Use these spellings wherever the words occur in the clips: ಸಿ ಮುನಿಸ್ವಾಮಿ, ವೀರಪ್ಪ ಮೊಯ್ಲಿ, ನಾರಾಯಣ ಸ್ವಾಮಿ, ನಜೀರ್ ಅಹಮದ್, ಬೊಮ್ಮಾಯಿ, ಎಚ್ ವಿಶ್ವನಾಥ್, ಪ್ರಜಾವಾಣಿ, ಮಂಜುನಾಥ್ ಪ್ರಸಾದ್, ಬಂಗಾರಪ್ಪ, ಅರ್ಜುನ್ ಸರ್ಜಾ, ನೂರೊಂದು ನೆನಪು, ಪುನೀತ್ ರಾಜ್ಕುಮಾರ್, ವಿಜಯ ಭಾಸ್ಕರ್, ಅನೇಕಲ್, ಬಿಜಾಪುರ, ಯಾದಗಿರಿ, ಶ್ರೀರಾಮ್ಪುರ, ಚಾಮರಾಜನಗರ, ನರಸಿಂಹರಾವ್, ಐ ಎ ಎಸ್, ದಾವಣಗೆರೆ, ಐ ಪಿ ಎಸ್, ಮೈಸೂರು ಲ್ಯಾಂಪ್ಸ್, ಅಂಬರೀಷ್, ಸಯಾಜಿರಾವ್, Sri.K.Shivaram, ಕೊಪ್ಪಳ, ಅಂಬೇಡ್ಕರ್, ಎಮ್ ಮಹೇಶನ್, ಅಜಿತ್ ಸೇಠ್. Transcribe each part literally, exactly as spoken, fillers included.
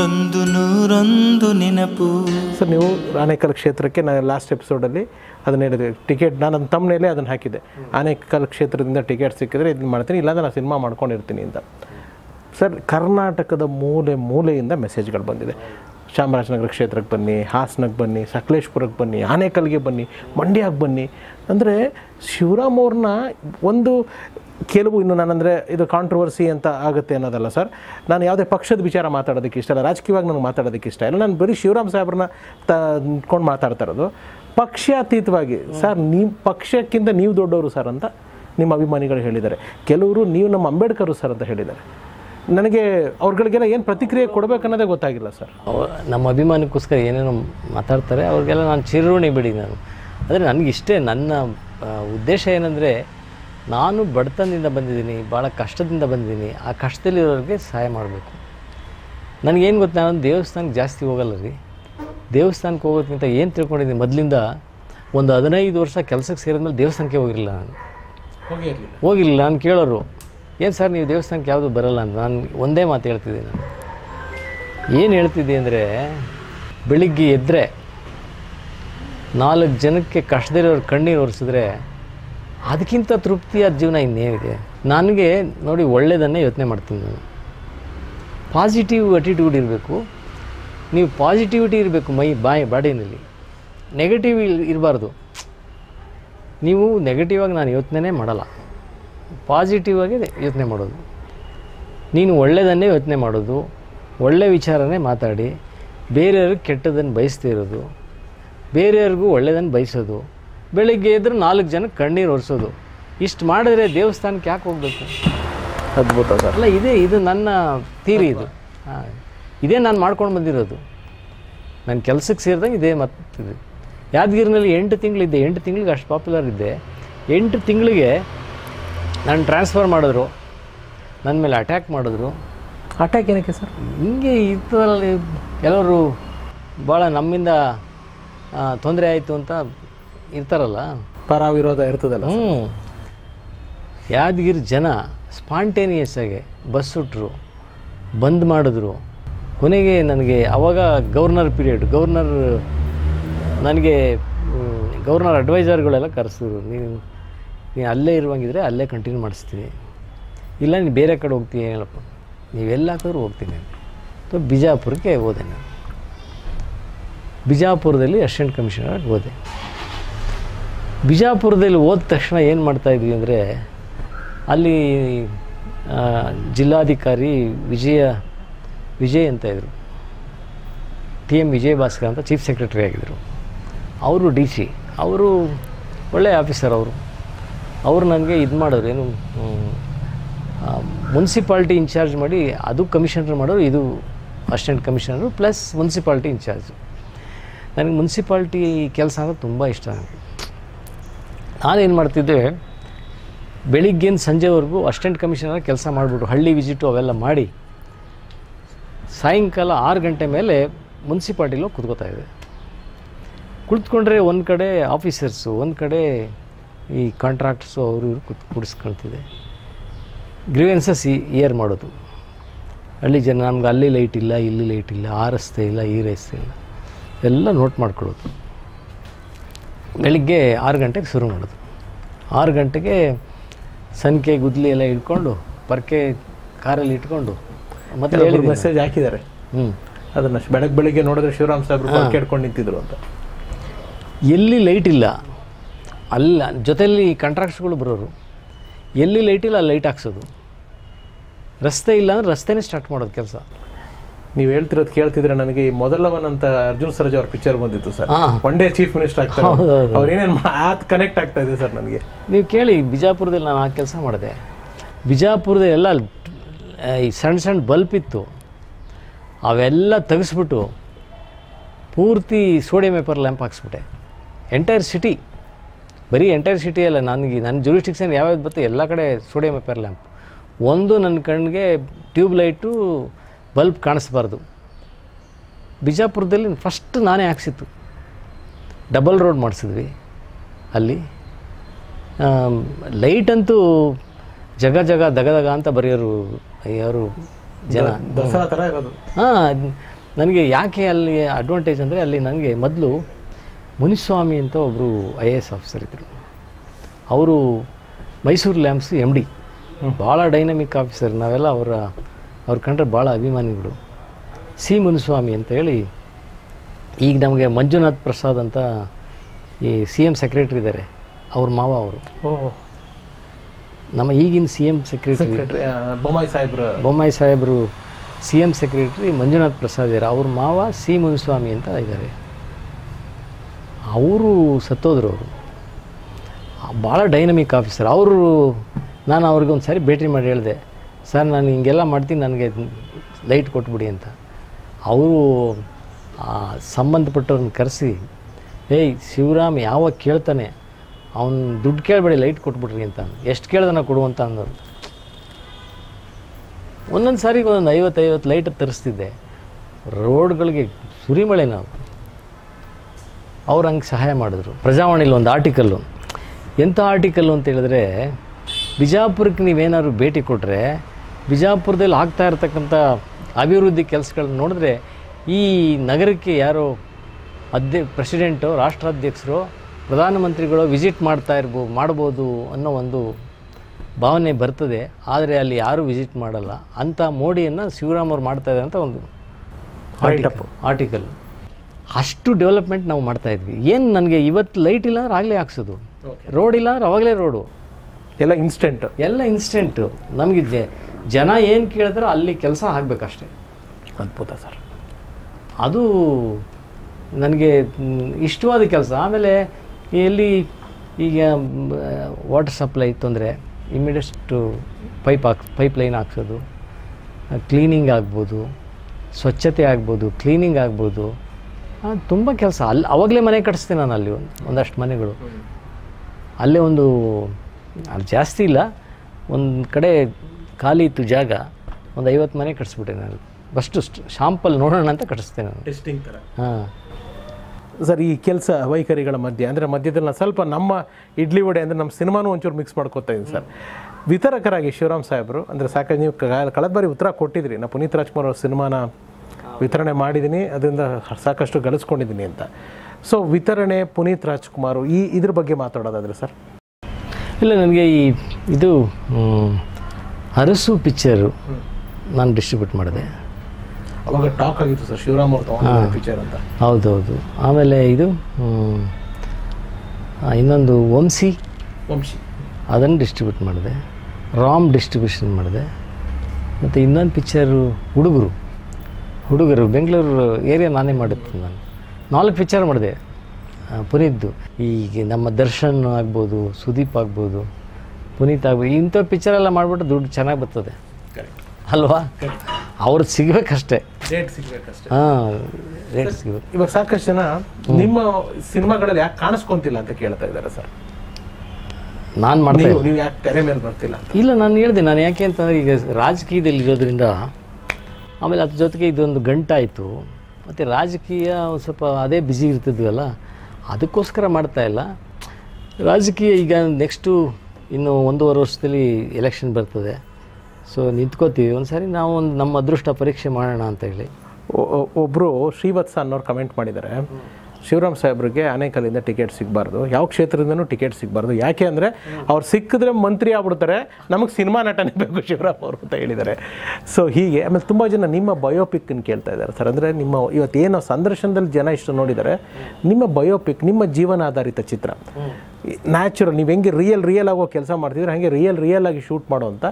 ನೂರೊಂದು ನೂರೊಂದು ನೆನಪು. ಸರ್ ನೀವು ಆನೇಕಲ್ ಕ್ಷೇತ್ರಕ್ಕೆ ನಾನು ಲಾಸ್ಟ್ ಎಪಿಸೋಡಲ್ಲಿ ಅದನ್ನ ಹೇಳಿದೆ, ಟಿಕೆಟ್ ನಾನು ನನ್ನ ತಮ್ಮನೇಲೆ ಅದನ್ನ ಹಾಕಿದೆ, ಆನೇಕಲ್ ಕ್ಷೇತ್ರದಿಂದ ಟಿಕೆಟ್ ಸಿಕ್ಕಿದ್ರೆ ಇದನ್ನ ಮಾಡ್ತೀನಿ, ಇಲ್ಲಾಂದ್ರೆ ನಾನು ಸಿನಿಮಾ ಮಾಡ್ಕೊಂಡಿರ್ತೀನಿ ಅಂತ. ಸರ್ ಕರ್ನಾಟಕದ ಮೂಲೆ ಮೂಲೆಯಿಂದ ಮೆಸೇಜ್ಗಳು ಬಂದಿದೆ. ಚಾಮರಾಜನಗರ ಕ್ಷೇತ್ರಕ್ಕೆ ಬನ್ನಿ, ಹಾಸನಕ್ಕೆ ಬನ್ನಿ, ಸಕಲೇಶ್ಪುರಕ್ಕೆ ಬನ್ನಿ, ಆನೇಕಲ್ಗೆ ಬನ್ನಿ, ಮಂಡ್ಯಕ್ಕೆ ಬನ್ನಿ. ಅಂದರೆ ಶಿವರಾಮ್ ಅವ್ರನ್ನ ಒಂದು ಕೆಲವು ಇನ್ನು ನಾನಂದರೆ ಇದು ಕಾಂಟ್ರವರ್ಸಿ ಅಂತ ಆಗುತ್ತೆ ಅನ್ನೋದಲ್ಲ ಸರ್, ನಾನು ಯಾವುದೇ ಪಕ್ಷದ ವಿಚಾರ ಮಾತಾಡೋದಕ್ಕೆ ಇಷ್ಟ ಇಲ್ಲ, ರಾಜಕೀಯವಾಗಿ ನನಗೆ ಮಾತಾಡೋದಕ್ಕೆ ಇಷ್ಟ ಇಲ್ಲ, ನಾನು ಬರೀ ಶಿವರಾಮ್ ಸಾಹೇಬ್ರನ್ನ ತಂದ್ಕೊಂಡು ಮಾತಾಡ್ತಾ ಇರೋದು. ಪಕ್ಷಾತೀತವಾಗಿ ಸರ್ ನೀವು ಪಕ್ಷಕ್ಕಿಂತ ನೀವು ದೊಡ್ಡವರು ಸರ್ ಅಂತ ನಿಮ್ಮ ಅಭಿಮಾನಿಗಳು ಹೇಳಿದ್ದಾರೆ, ಕೆಲವರು ನೀವು ನಮ್ಮ ಅಂಬೇಡ್ಕರ್ ಸರ್ ಅಂತ ಹೇಳಿದ್ದಾರೆ. ನನಗೆ ಅವ್ರಗಳಿಗೆಲ್ಲ ಏನು ಪ್ರತಿಕ್ರಿಯೆ ಕೊಡಬೇಕು ಅನ್ನೋದೇ ಗೊತ್ತಾಗಿಲ್ಲ ಸರ್. ನಮ್ಮ ಅಭಿಮಾನಕ್ಕೋಸ್ಕರ ಏನೇನೋ ಮಾತಾಡ್ತಾರೆ, ಅವ್ರಿಗೆಲ್ಲ ನಾನು ಚಿರಋಣಿ ಬಿಡಿ ನಾನು. ಆದರೆ ನನಗಿಷ್ಟೇ, ನನ್ನ ಉದ್ದೇಶ ಏನಂದರೆ ನಾನು ಬಡತನದಿಂದ ಬಂದಿದ್ದೀನಿ, ಭಾಳ ಕಷ್ಟದಿಂದ ಬಂದಿದ್ದೀನಿ, ಆ ಕಷ್ಟದಲ್ಲಿರೋರಿಗೆ ಸಹಾಯ ಮಾಡಬೇಕು. ನನಗೇನು ಗೊತ್ತು, ನಾನು ದೇವಸ್ಥಾನಕ್ಕೆ ಜಾಸ್ತಿ ಹೋಗಲ್ಲ ರೀ. ದೇವಸ್ಥಾನಕ್ಕೆ ಹೋಗೋದ್ಕಿಂತ ಏನು ತಿಳ್ಕೊಂಡಿದ್ದೀನಿ, ಮೊದಲಿಂದ ಒಂದು ಹದಿನೈದು ವರ್ಷ ಕೆಲಸಕ್ಕೆ ಸೇರಿದ್ಮೇಲೆ ದೇವಸ್ಥಾನಕ್ಕೆ ಹೋಗಿರಲಿಲ್ಲ ನಾನು, ಹೋಗಿರಲಿಲ್ಲ ಹೋಗಿರಲಿಲ್ಲ ನಾನು ಕೇಳೋರು ಏನು ಸರ್ ನೀವು ದೇವಸ್ಥಾನಕ್ಕೆ ಯಾವುದು ಬರಲ್ಲ ಅಂತ. ನಾನು ಒಂದೇ ಮಾತು ಹೇಳ್ತಿದ್ದೀನಿ, ನಾನು ಏನು ಹೇಳ್ತಿದ್ದೆ ಅಂದರೆ, ಬೆಳಿಗ್ಗೆ ಎದ್ದರೆ ನಾಲ್ಕು ಜನಕ್ಕೆ ಕಷ್ಟದಿರೋರು ಕಣ್ಣೀರು ಒರೆಸಿದ್ರೆ ಅದಕ್ಕಿಂತ ತೃಪ್ತಿಯಾದ ಜೀವನ ಇನ್ನೇನಿದೆ. ನನಗೆ ನೋಡಿ ಒಳ್ಳೆಯದನ್ನೇ ಯೋಚನೆ ಮಾಡ್ತೀನಿ ನಾನು. ಪಾಸಿಟಿವ್ ಅಟಿಟ್ಯೂಡ್ ಇರಬೇಕು, ನೀವು ಪಾಸಿಟಿವಿಟಿ ಇರಬೇಕು ಮೈ ಬಾಯಿ ಬಾಡಿನಲ್ಲಿ, ನೆಗೆಟಿವ್ ಇರಬಾರ್ದು. ನೀವು ನೆಗೆಟಿವ್ ಆಗಿ ನಾನು ಯೋಚನೆ ಮಾಡಲ್ಲ, ಪಾಸಿಟಿವ್ ಆಗಿ ಯೋಚನೆ ಮಾಡೋದು. ನೀನು ಒಳ್ಳೆಯದನ್ನೇ ಯೋಚನೆ ಮಾಡೋದು, ಒಳ್ಳೆ ವಿಚಾರನೇ ಮಾತಾಡಿ, ಬೇರೆಯವ್ರಿಗೆ ಕೆಟ್ಟದನ್ನು ಬಯಸ್ತಿರೋದು, ಬೇರೆಯವ್ರಿಗೂ ಒಳ್ಳೆಯದನ್ನು ಬಯಸೋದು, ಬೆಳಿಗ್ಗೆ ಎದ್ದರೂ ನಾಲ್ಕು ಜನಕ್ಕೆ ಕಣ್ಣೀರು ಒರೆಸೋದು, ಇಷ್ಟು ಮಾಡಿದ್ರೆ ದೇವಸ್ಥಾನಕ್ಕೆ ಯಾಕೆ ಹೋಗಬೇಕು? ಅದ್ಭುತ ಸರ್. ಅಲ್ಲ ಇದೇ ಇದು ನನ್ನ ಥಿಯರಿ, ಇದು ಇದೇ ನಾನು ಮಾಡ್ಕೊಂಡು ಬಂದಿರೋದು. ನನ್ನ ಕೆಲಸಕ್ಕೆ ಸೇರಿದಂಗೆ ಇದೇ ಮತ್ತಿದೆ. ಯಾದಗಿರಿನಲ್ಲಿ ಎಂಟು ತಿಂಗಳಿದ್ದೆ, ಎಂಟು ತಿಂಗಳಿಗೆ ಅಷ್ಟು ಪಾಪ್ಯುಲರ್ ಇದ್ದೆ. ಎಂಟು ತಿಂಗಳಿಗೆ ನಾನು ಟ್ರಾನ್ಸ್ಫರ್ ಮಾಡಿದ್ರು, ನನ್ನ ಮೇಲೆ ಅಟ್ಯಾಕ್ ಮಾಡಿದ್ರು. ಅಟ್ಯಾಕ್ ಏನಕ್ಕೆ ಸರ್? ಹಿಂಗೆ ಇದರಲ್ಲಿ ಕೆಲವರು ಭಾಳ ನಮ್ಮಿಂದ ತೊಂದರೆ ಆಯಿತು ಅಂತ ಇರ್ತಾರಲ್ಲ, ಪರ ವಿರೋಧ ಇರ್ತದಲ್ಲ. ಹ್ಞೂ, ಯಾದಗಿರಿ ಜನ ಸ್ಪಾಂಟೇನಿಯಸ್ ಆಗಿ ಬಸ್ ಸುಟ್ಟರು, ಬಂದ್ ಮಾಡಿದ್ರು. ಕೊನೆಗೆ ನನಗೆ ಆವಾಗ ಗವರ್ನರ್ ಪೀರಿಯಡ್, ಗವರ್ನರ್ ನನಗೆ ಗವರ್ನರ್ ಅಡ್ವೈಸರ್ಗಳೆಲ್ಲ ಕರೆಸಿದ್ರು, ನೀವು ನೀನು ಅಲ್ಲೇ ಇರುವಂಗಿದ್ರೆ ಅಲ್ಲೇ ಕಂಟಿನ್ಯೂ ಮಾಡಿಸ್ತೀನಿ, ಇಲ್ಲ ನೀನು ಬೇರೆ ಕಡೆ ಹೋಗ್ತೀನಿ, ಹೇಳಪ್ಪ ನೀವೆಲ್ಲ ಹಾಕಿದ್ರು ಹೋಗ್ತೀನಿ ಅಂತ. ಬಿಜಾಪುರಕ್ಕೆ ಹೋದೆ ನಾನು. ಬಿಜಾಪುರದಲ್ಲಿ ಅಸಿಸ್ಟೆಂಟ್ ಕಮಿಷನರ್ ಹೋದೆ. ಬಿಜಾಪುರದಲ್ಲಿ ಹೋದ ತಕ್ಷಣ ಏನು ಮಾಡ್ತಾಯಿದ್ವಿ ಅಂದರೆ, ಅಲ್ಲಿ ಜಿಲ್ಲಾಧಿಕಾರಿ ವಿಜಯ ವಿಜಯ್ ಅಂತ ಇದ್ದರು, ಟಿ ಎಮ್ ವಿಜಯ ಭಾಸ್ಕರ್ ಅಂತ ಚೀಫ್ ಸೆಕ್ರೆಟರಿ ಆಗಿದ್ದರು. ಅವರು ಡಿ ಸಿ, ಅವರು ಒಳ್ಳೆಯ ಆಫೀಸರ್. ಅವರು ಅವರು ನನಗೆ ಇದು ಮಾಡೋರು, ಏನು ಮುನ್ಸಿಪಾಲ್ಟಿ ಇನ್ಚಾರ್ಜ್ ಮಾಡಿ, ಅದು ಕಮಿಷನರ್ ಮಾಡೋರು, ಇದು assistant commissioner plus municipality incharge. ನನಗೆ ಮುನ್ಸಿಪಾಲ್ಟಿ ಕೆಲಸ ಅಂದರೆ ತುಂಬ ಇಷ್ಟ. ನನಗೆ ನಾನೇನು ಮಾಡ್ತಿದ್ದೆ, ಬೆಳಿಗ್ಗೆನ ಸಂಜೆವರೆಗೂ ಅಸಿಸ್ಟೆಂಟ್ ಕಮಿಷನರ್ ಕೆಲಸ ಮಾಡಿಬಿಟ್ಟು ಹಳ್ಳಿ ವಿಸಿಟು ಅವೆಲ್ಲ ಮಾಡಿ, ಸಾಯಂಕಾಲ ಆರು ಗಂಟೆ ಮೇಲೆ ಮುನ್ಸಿಪಾಲ್ಟಿಲೋ ಕುತ್ಕೋತಾಯಿದ್ದೆ. ಕುಳಿತುಕೊಂಡ್ರೆ ಒಂದು ಕಡೆ ಆಫೀಸರ್ಸು, ಒಂದು ಕಡೆ ಈ ಕಾಂಟ್ರಾಕ್ಟ್ಸು, ಅವರು ಇವರು ಕುತ್ ಕೂಡಿಸ್ಕೊಳ್ತಿದೆ. ಗ್ರೀವೆನ್ಸಸ್ ಇಯರ್ ಮಾಡೋದು, ಹಳ್ಳಿ ಜನ ನಮ್ಗೆ ಅಲ್ಲಿ ಲೈಟ್ ಇಲ್ಲ, ಇಲ್ಲಿ ಲೈಟ್ ಇಲ್ಲ, ಆ ರಸ್ತೆ ಇಲ್ಲ, ಈ ರಸ್ತೆ ಇಲ್ಲ, ಎಲ್ಲ ನೋಟ್ ಮಾಡ್ಕೊಳ್ಳೋದು. ಬೆಳಿಗ್ಗೆ ಆರು ಗಂಟೆಗೆ ಶುರು ಮಾಡೋದು, ಆರು ಗಂಟೆಗೆ ಸಂಖ್ಯೆ ಗುದ್ಲಿ ಎಲ್ಲ ಇಟ್ಕೊಂಡು, ಪರ್ಕೆ ಕಾರಲ್ಲಿ ಇಟ್ಕೊಂಡು, ಮತ್ತೆ ಮೆಸೇಜ್ ಹಾಕಿದ್ದಾರೆ. ಹ್ಞೂ, ಅದನ್ನು ಬೆಳಗ್ಗೆ ಬೆಳಿಗ್ಗೆ ನೋಡಿದ್ರೆ ಶಿವರಾಮ್ ಸಾಹೇಬ್ರು ಪರ್ಕೆ ಇಟ್ಕೊಂಡು ನಿಂತಿದ್ರು ಅಂತ. ಎಲ್ಲಿ ಲೈಟ್ ಇಲ್ಲ ಅಲ್ಲ, ಜೊತೆಯಲ್ಲಿ ಕಾಂಟ್ರಾಕ್ಟ್ಸ್ಗಳು ಬರೋರು, ಎಲ್ಲಿ ಲೈಟ್ ಇಲ್ಲ ಅಲ್ಲಿ ಲೈಟ್ ಹಾಕ್ಸೋದು, ರಸ್ತೆ ಇಲ್ಲ ಅಂದರೆ ರಸ್ತೆನೇ ಸ್ಟಾರ್ಟ್ ಮಾಡೋದು ಕೆಲಸ. ನೀವು ಹೇಳ್ತಿರೋದು ಕೇಳ್ತಿದ್ರೆ ನನಗೆ ಈ ಮೊದಲವನಂತ ಅರ್ಜುನ್ ಸರ್ಜಾ ಅವ್ರ ಪಿಕ್ಚರ್ ಬಂದಿತ್ತು sir, one day chief minister ಆಗ್ತಾರೆ ಅವ್ರು, ಏನೇನು ಅದು ಕನೆಕ್ಟ್ ಆಗ್ತಾ ಇದೆ ಸರ್ ನನಗೆ. ನೀವು ಕೇಳಿ, ಬಿಜಾಪುರದಲ್ಲಿ ನಾನು ಆ ಕೆಲಸ ಮಾಡಿದೆ. ಬಿಜಾಪುರದ ಎಲ್ಲ ಈ ಸಣ್ಣ ಸಣ್ಣ ಬಲ್ಪ್ ಇತ್ತು, ಅವೆಲ್ಲ ತೆಗೆಸ್ಬಿಟ್ಟು ಪೂರ್ತಿ ಸೋಡಿಯಂ ಪೇಪರ್ ಲ್ಯಾಂಪ್ ಹಾಕ್ಸ್ಬಿಟ್ಟೆ. ಎಂಟೈರ್ ಸಿಟಿ, ಬರೀ ಎಂಟೈರ್ ಸಿಟಿ ಅಲ್ಲ, ನನಗೆ ನನ್ನ ಜುರಿಸ್ಟಿಕ್ಷನ್ ಯಾವ್ಯಾವ್ದು ಬರ್ತದೆ ಎಲ್ಲ ಕಡೆ ಸೋಡಿಯಂ ಪೇಪರ್ ಲ್ಯಾಂಪ್. ಒಂದು ನನ್ನ ಕಣ್ಣಿಗೆ ಟ್ಯೂಬ್ಲೈಟು ಬಲ್ಬ್ ಕಾಣಿಸ್ಬಾರ್ದು. ಬಿಜಾಪುರದಲ್ಲಿ ಫಸ್ಟ್ ನಾನೇ ಹಾಕ್ಸಿತ್ತು. ಡಬಲ್ ರೋಡ್ ಮಾಡಿಸಿದ್ವಿ ಅಲ್ಲಿ. ಲೈಟಂತೂ ಜಗ ಜಗ ದಗದಗ ಅಂತ ಬರೆಯೋರು ಯಾರು जन दसरा ತರ ಇರೋದು ಹಾಂ ನನಗೆ ಯಾಕೆ ಅಲ್ಲಿ ಅಡ್ವಾಂಟೇಜ್ ಅಂದರೆ ಅಲ್ಲಿ ನನಗೆ ಮೊದಲು ಮುನಿಸ್ವಾಮಿ ಅಂತ ಒಬ್ಬರು ಐ ಎ ಎಸ್ ಆಫೀಸರ್ ಇದ್ದರು ಅವರು ಮೈಸೂರು ಲ್ಯಾಂಪ್ಸ್ ಎಮ್ ಡಿ ಭಾಳ ಡೈನಾಮಿಕ್ ಆಫೀಸರ್ ನಾವೆಲ್ಲ ಅವರ ಅವ್ರ ಕಂಡ್ರೆ ಭಾಳ ಅಭಿಮಾನಿಗಳು ಸಿ ಮುನಿಸ್ವಾಮಿ ಅಂತ ಹೇಳಿ ಈಗ ನಮಗೆ ಮಂಜುನಾಥ್ ಪ್ರಸಾದ್ ಅಂತ ಈ ಸಿ ಎಮ್ ಸೆಕ್ರೆಟರಿ ಇದ್ದಾರೆ ಅವ್ರ ಮಾವ ಅವರು ನಮ್ಮ ಈಗಿನ ಸಿ ಎಮ್ ಸೆಕ್ರೆಟರಿ ಬೊಮ್ಮಾಯಿ ಸಾಹೇಬ್ರು ಬೊಮ್ಮಾಯಿ ಸಾಹೇಬರು C M secretary ಮಂಜುನಾಥ್ ಪ್ರಸಾದ್ ಇದ್ದಾರೆ ಅವ್ರ ಮಾವ ಸಿ ಮುನಿಸ್ವಾಮಿ ಅಂತ ಇದ್ದಾರೆ ಅವರು ಸತ್ತೋದ್ರು ಅವರು ಭಾಳ ಡೈನಮಿಕ್ ಆಫೀಸರ್ ಅವರು ನಾನು ಅವ್ರಿಗೊಂದು ಸಾರಿ ಭೇಟಿ ಮಾಡಿ ಹೇಳಿದೆ ಸರ್ ನಾನು ಹಿಂಗೆಲ್ಲ ಮಾಡ್ತೀನಿ ನನಗೆ ಲೈಟ್ ಕೊಟ್ಬಿಡಿ ಅಂತ ಅವರು ಸಂಬಂಧಪಟ್ಟವ್ರನ್ನ ಕರೆಸಿ ಏಯ್ ಶಿವರಾಮ್ ಯಾವಾಗ ಕೇಳ್ತಾನೆ ಅವ್ನು ದುಡ್ಡು ಕೇಳಬೇಡಿ ಲೈಟ್ ಕೊಟ್ಬಿಡ್ರಿ ಅಂತ ಎಷ್ಟು ಕೇಳ್ದನ ಕೊಡುವಂತ ಅಂದರು ಒಂದೊಂದು ಸಾರಿಗೆ ಒಂದೊಂದು ಐವತ್ತೈವತ್ತು ಲೈಟ್ ತರಿಸ್ತಿದ್ದೆ ರೋಡ್ಗಳಿಗೆ ಸುರಿಮಳೆ ನಾವು ಅವ್ರು ಹಂಗೆ ಸಹಾಯ ಮಾಡಿದ್ರು ಪ್ರಜಾವಾಣಿಲಿ ಒಂದು ಆರ್ಟಿಕಲ್ಲು ಎಂಥ ಆರ್ಟಿಕಲ್ಲು ಅಂತ ಹೇಳಿದ್ರೆ ಬಿಜಾಪುರಕ್ಕೆ ನೀವೇನಾದ್ರು ಭೇಟಿ ಕೊಟ್ಟರೆ ಬಿಜಾಪುರದಲ್ಲಿ ಆಗ್ತಾ ಇರ್ತಕ್ಕಂಥ ಅಭಿವೃದ್ಧಿ ಕೆಲಸಗಳನ್ನ ನೋಡಿದ್ರೆ ಈ ನಗರಕ್ಕೆ ಯಾರೋ ಅಧ್ಯ ಪ್ರೆಸಿಡೆಂಟು ರಾಷ್ಟ್ರಾಧ್ಯಕ್ಷರು ಪ್ರಧಾನಮಂತ್ರಿಗಳು ವಿಸಿಟ್ ಮಾಡ್ತಾ ಇರ್ಬೋ ಮಾಡ್ಬೋದು ಅನ್ನೋ ಒಂದು ಭಾವನೆ ಬರ್ತದೆ ಆದರೆ ಅಲ್ಲಿ ಯಾರೂ ವಿಸಿಟ್ ಮಾಡಲ್ಲ ಅಂಥ ಮೋಡಿಯನ್ನು ಶಿವರಾಮ್ ಅವ್ರು ಮಾಡ್ತಾಯಿದ್ದಾರೆ ಅಂತ ಒಂದು ಆರ್ಟಿಕಲ್ ಆರ್ಟಿಕಲ್ ಅಷ್ಟು ಡೆವಲಪ್ಮೆಂಟ್ ನಾವು ಮಾಡ್ತಾಯಿದ್ವಿ ಏನು ನನಗೆ ಇವತ್ತು ಲೈಟ್ ಇಲ್ಲ ಅಂದ್ರೆ ಆಗಲೇ ಹಾಕ್ಸೋದು ರೋಡ್ ಇಲ್ಲ ಅಂದ್ರೆ ಅವಾಗಲೇ ರೋಡು ಎಲ್ಲ ಇನ್ಸ್ಟೆಂಟು ಎಲ್ಲ ಇನ್ಸ್ಟೆಂಟು ನಮಗೆ ಜನ ಏನು ಕೇಳಿದ್ರೆ ಅಲ್ಲಿ ಕೆಲಸ ಆಗಬೇಕಷ್ಟೆ ಅದ್ಭುತ ಸರ್ ಅದು ನನಗೆ ಇಷ್ಟವಾದ ಕೆಲಸ ಆಮೇಲೆ ಎಲ್ಲಿ ಈಗ ವಾಟರ್ ಸಪ್ಲೈ ತೊಂದರೆ ಇಮ್ಮಿಡಿಯಷ್ಟು ಪೈಪ್ ಹಾಕ್ ಪೈಪ್ಲೈನ್ ಹಾಕ್ಸೋದು ಕ್ಲೀನಿಂಗ್ ಆಗ್ಬೋದು ಸ್ವಚ್ಛತೆ ಆಗ್ಬೋದು ಕ್ಲೀನಿಂಗ್ ಆಗ್ಬೋದು ತುಂಬ ಕೆಲಸ ಅಲ್ಲಿ ಅವಾಗಲೇ ಮನೆ ಕಟ್ಟಿಸ್ತೀನಿ ನಾನು ಅಲ್ಲಿ ಒಂದು ಒಂದಷ್ಟು ಮನೆಗಳು ಅಲ್ಲೇ ಒಂದು ಅಲ್ಲಿ ಜಾಸ್ತಿ ಇಲ್ಲ ಒಂದು ಕಡೆ ಖಾಲಿ ಇತ್ತು ಜಾಗ ಒಂದು ಐವತ್ತು ಮನೆ ಕಟ್ಟಿಸ್ಬಿಟ್ಟೆ ನಾನು ಫಸ್ಟು ಶಾಂಪಲ್ ನೋಡೋಣ ಅಂತ ಕಟ್ಟಿಸ್ತೇನೆ ನಾನು ಟೆಸ್ಟಿಂಗ್ ಥರ ಹಾಂ ಸರ್ ಈ ಕೆಲಸ ವೈಖರಿಗಳ ಮಧ್ಯೆ ಅಂದರೆ ಮಧ್ಯದಲ್ಲಿ ನಾನು ಸ್ವಲ್ಪ ನಮ್ಮ ಇಡ್ಲಿ ವಡೆ ಅಂದರೆ ನಮ್ಮ ಸಿನಿಮಾನೂ ಒಂಚೂರು ಮಿಕ್ಸ್ ಮಾಡ್ಕೊತಾ ಇದ್ದೀನಿ ಸರ್ ವಿತರಕರಾಗಿ ಶಿವರಾಮ್ ಸಾಹೇಬರು ಅಂದರೆ ಸಾಕಾಗಿ ನೀವು ಕಳೆದ ಬಾರಿ ಉತ್ತರ ಕೊಟ್ಟಿದ್ರಿ ನಾನು ಪುನೀತ್ ರಾಜ್ಕುಮಾರ್ ಅವ್ರ ಸಿನಿಮಾನ ವಿತರಣೆ ಮಾಡಿದ್ದೀನಿ ಅದರಿಂದ ಸಾಕಷ್ಟು ಗಳಿಸ್ಕೊಂಡಿದ್ದೀನಿ ಅಂತ ಸೊ ವಿತರಣೆ ಪುನೀತ್ ರಾಜ್ಕುಮಾರು ಈ ಇದ್ರ ಬಗ್ಗೆ ಮಾತಾಡೋದಾದರೆ ಸರ್ ಇಲ್ಲ ನನಗೆ ಈ ಇದು ಅರಸು ಪಿಕ್ಚರು ನಾನು ಡಿಸ್ಟ್ರಿಬ್ಯೂಟ್ ಮಾಡಿದೆ ಅವಾಗ ಟಾಕ್ ಆಗಿತ್ತು ಸರ್ ಶಿವರಾಮ್ ಅವ್ರ ಪಿಕ್ಚರ್ ಅಂತ ಹೌದೌದು ಆಮೇಲೆ ಇದು ಇನ್ನೊಂದು ವಂಶಿ ವಂಶಿ ಅದನ್ನು ಡಿಸ್ಟ್ರಿಬ್ಯೂಟ್ ಮಾಡಿದೆ ರಾಮ್ ಡಿಸ್ಟ್ರಿಬ್ಯೂಷನ್ ಮಾಡಿದೆ ಮತ್ತು ಇನ್ನೊಂದು ಪಿಕ್ಚರು ಹುಡುಗರು ಹುಡುಗರು ಬೆಂಗಳೂರು ಏರಿಯಾ ನಾನೇ ಮಾಡಿರ್ತೀನಿ ನಾನು ನಾಲ್ಕು ಪಿಕ್ಚರ್ ಮಾಡಿದೆ ಪುನೀತ್ದು ಈಗ ನಮ್ಮ ದರ್ಶನ್ ಆಗ್ಬೋದು ಸುದೀಪ್ ಆಗ್ಬೋದು ಪುನೀತ್ ಆಗ್ಬೋದು ಇಂಥ ಪಿಕ್ಚರೆಲ್ಲ ಮಾಡಿಬಿಟ್ಟು ದುಡ್ಡು ಚೆನ್ನಾಗಿ ಬರ್ತದೆ ಅಲ್ವಾ ಅವ್ರು ಸಿಗಬೇಕಷ್ಟೇ ರೇಟ್ ಸಿಗಬೇಕಷ್ಟೇ ಹಾಂ ರೇಟ್ ಸಿಗಬೇಕು ಇವಾಗ ಸಾಕಷ್ಟು ಜನ ನಿಮ್ಮ ಸಿನಿಮಾಗಳಲ್ಲಿ ಯಾಕೆ ಕಾಣಿಸ್ಕೊತಿಲ್ಲ ಅಂತ ಕೇಳ್ತಾ ಇದ್ದಾರೆ ಸರ್ ನಾನು ಮಾಡ್ತೀನಿ ನೀವು ಯಾಕೆ ತೆರೆ ಮೇಲೆ ಬರ್ತಿಲ್ಲ ಇಲ್ಲ ನಾನು ಹೇಳಿದೆ ನಾನು ಯಾಕೆ ಅಂತಂದರೆ ಈಗ ರಾಜಕೀಯದಲ್ಲಿ ಇರೋದ್ರಿಂದ ಆಮೇಲೆ ಅದ್ರ ಜೊತೆಗೆ ಇದೊಂದು ಗಂಟಾಯಿತು ಮತ್ತು ರಾಜಕೀಯ ಒಂದು ಸ್ವಲ್ಪ ಅದೇ ಬ್ಯುಸಿ ಇರ್ತಿದ್ವಲ್ಲ ಅದಕ್ಕೋಸ್ಕರ ಮಾಡ್ತಾಯಿಲ್ಲ ರಾಜಕೀಯ ಈಗ ನೆಕ್ಸ್ಟು ಇನ್ನು ಒಂದೂವರೆ ವರ್ಷದಲ್ಲಿ ಎಲೆಕ್ಷನ್ ಬರ್ತದೆ ಸೊ ನಿಂತ್ಕೋತೀವಿ ಒಂದು ಸಾರಿ ನಾವು ಒಂದು ನಮ್ಮ ಅದೃಷ್ಟ ಪರೀಕ್ಷೆ ಮಾಡೋಣ ಅಂತ ಹೇಳಿ ಒಬ್ಬರು ಶ್ರೀವತ್ಸ ಅನ್ನೋರು ಕಮೆಂಟ್ ಮಾಡಿದ್ದಾರೆ ಶಿವರಾಮ್ ಸಾಹೇಬ್ರಿಗೆ ಅನೇಕಲಿಂದ ಟಿಕೆಟ್ ಸಿಗಬಾರ್ದು ಯಾವ ಕ್ಷೇತ್ರದಿಂದನೂ ಟಿಕೆಟ್ ಸಿಗಬಾರ್ದು ಯಾಕೆ ಅಂದರೆ ಅವ್ರು ಸಿಕ್ಕಿದ್ರೆ ಮಂತ್ರಿ ಆಗ್ಬಿಡ್ತಾರೆ ನಮಗೆ ಸಿನಿಮಾ ನಟನೇ ಬೇಕು ಶಿವರಾಮ್ ಅವರು ಅಂತ ಹೇಳಿದ್ದಾರೆ ಸೊ ಹೀಗೆ ಆಮೇಲೆ ತುಂಬ ಜನ ನಿಮ್ಮ ಬಯೋಪಿಕ್ಕನ್ನು ಕೇಳ್ತಾ ಇದ್ದಾರೆ ಸರ್ ಅಂದರೆ ನಿಮ್ಮ ಇವತ್ತೇನೋ ಸಂದರ್ಶನದಲ್ಲಿ ಜನ ಇಷ್ಟು ನೋಡಿದ್ದಾರೆ ನಿಮ್ಮ ಬಯೋಪಿಕ್ ನಿಮ್ಮ ಜೀವನ ಆಧಾರಿತ ಚಿತ್ರ ನ್ಯಾಚುರಲ್ ನೀವು ಹೆಂಗೆ ರಿಯಲ್ ರಿಯಲ್ ಆಗೋ ಕೆಲಸ ಮಾಡ್ತಿದ್ರೆ ಹಾಗೆ ರಿಯಲ್ ರಿಯಲ್ ಆಗಿ ಶೂಟ್ ಮಾಡೋವಂಥ